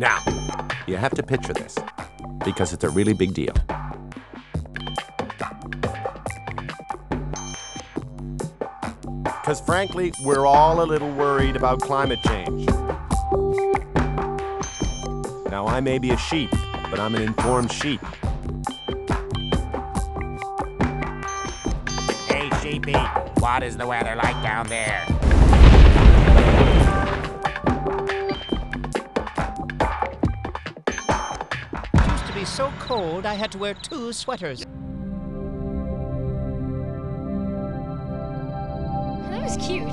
Now, you have to picture this, because it's a really big deal. Because frankly, we're all a little worried about climate change. Now, I may be a sheep, but I'm an informed sheep. Hey, sheepy, what is the weather like down there? It used to be so cold, I had to wear 2 sweaters. That was cute.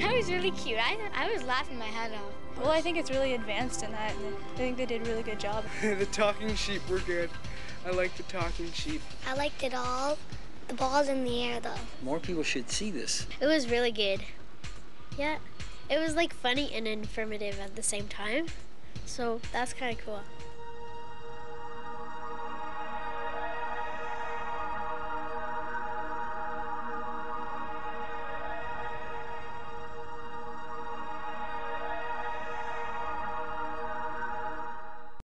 That was really cute. I was laughing my head off. Well, I think it's really advanced in that. I think they did a really good job. The talking sheep were good. I liked the talking sheep. I liked it all. The ball's in the air, though. More people should see this. It was really good. Yeah. It was, like, funny and informative at the same time. So that's kind of cool.